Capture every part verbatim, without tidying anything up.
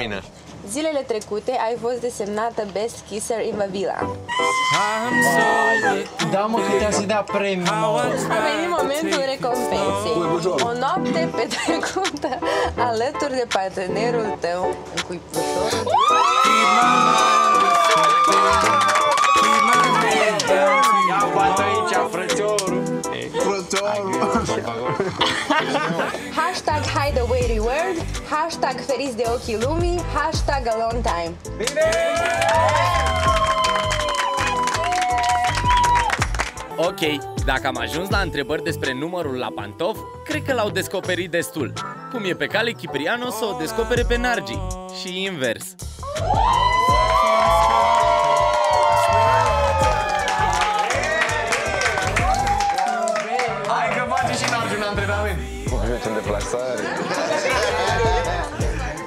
termină. Zilele trecute ai fost desemnată Best Kisser in Babila. Da, mă, că te-a să-i dea premiul. A venit momentul recompensei. O noapte petrecută alături de partenerul tău în Cuibușorul. I-am bat aici, frățiorul. Hashtag hide the wary word, hashtag feriți de ochii lumii, hashtag alone time. Bine! Ok, dacă am ajuns la întrebări despre numărul la pantof, cred că l-au descoperit destul. Cum e pe cale Kiprianos să o descopere pe Nargi și invers. De plasare.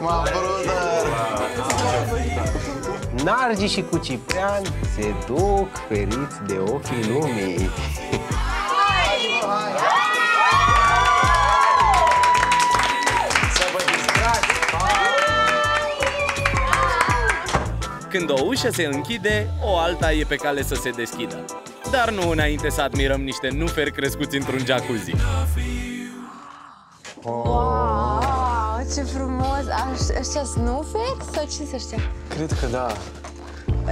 Ma, brother! Nargi și cu Ciprian se duc feriți de ochii lumii. Să vă distrați! Când o ușă se închide, o alta e pe cale să se deschidă. Dar nu înainte să admirăm niște nuferi crescuți într-un jacuzzi. Wow, ce frumos! Ăștia snuferi sau ce sunt ăștia? Cred că da.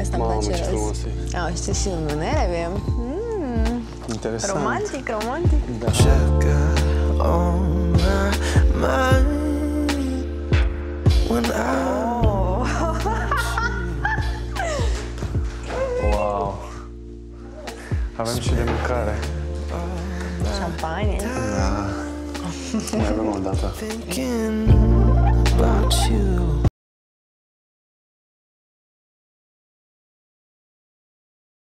Asta îmi place. Mamă, ce frumos e. Au, ăștia și lunări avem. Mm. Interesant. Romantic, romantic. Da. Oh. Wow. Avem și de mâncare. Șampanie. Da. Mai avem o dată.